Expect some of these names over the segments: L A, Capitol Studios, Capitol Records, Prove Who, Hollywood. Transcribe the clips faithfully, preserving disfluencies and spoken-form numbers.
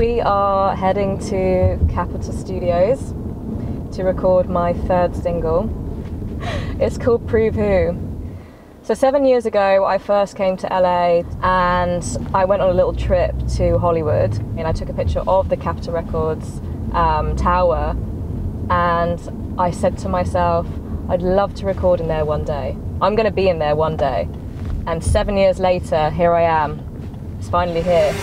we are heading to Capitol Studios to record my third single. It's called Prove Who. So seven years ago, I first came to L A and I went on a little trip to Hollywood, and I took a picture of the Capitol Records um, tower, and I said to myself, I'd love to record in there one day. I'm going to be in there one day. And seven years later, here I am. It's finally here.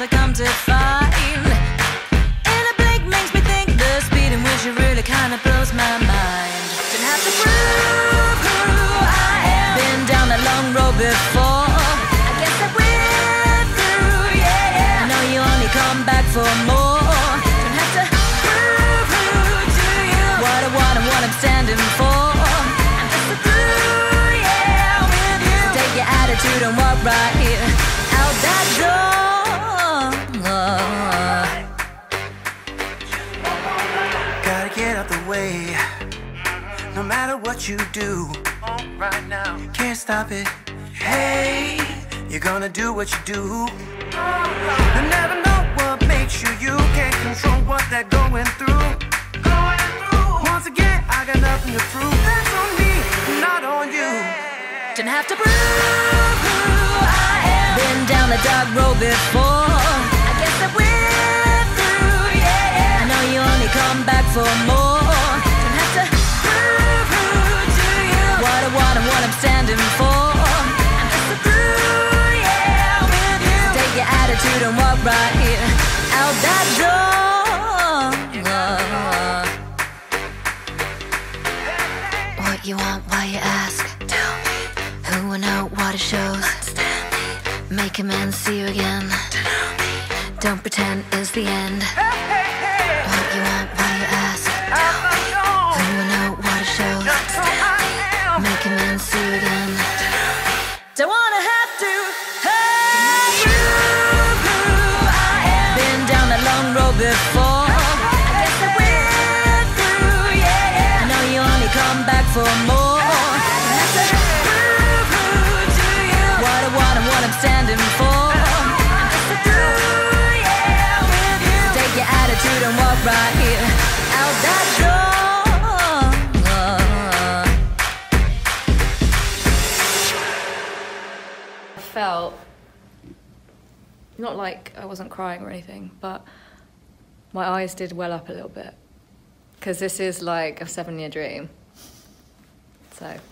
I come to find in a blink makes me think the speed in which it really kind of blows my mind. Didn't have to prove who I am. Been down a long road before. I guess I went through, yeah, yeah. I know you only come back for more. Didn't have to prove who to you. What I want and what I'm standing for. I'm just a through, yeah, with you. So take your attitude and walk right here out that door. Get out the way, no matter what you do, right now, can't stop it. Hey, you're gonna do what you do. You never know what makes you you, can't control what they're going through. Once again, I got nothing to prove, that's on me, not on you. Didn't have to prove who I am. Been down the dark road before. Come back for more. Don't have to prove who to you. What I want and what I'm standing for. I'm just a through, yeah, with you. So take your attitude and walk right here out that door. What you want, why you ask? Tell me. Who will know what it shows? Understand me. Make a man see you again. Don't, me. Don't pretend it's the end. What you want, why you ask? Tell me. Who will know what it shows? Make a man see you again. Don't wanna have to hurt you. Prove who I am. Been down a long road before. I guess I went through, yeah, yeah. I know you only come back for more. Don't have to prove who to you. What I want and what I'm standing for. I'm just a through, yeah, with you. So take your attitude and walk right here out that door. I felt not like I wasn't crying or anything, but my eyes did well up a little bit, because this is like a seven-year dream. So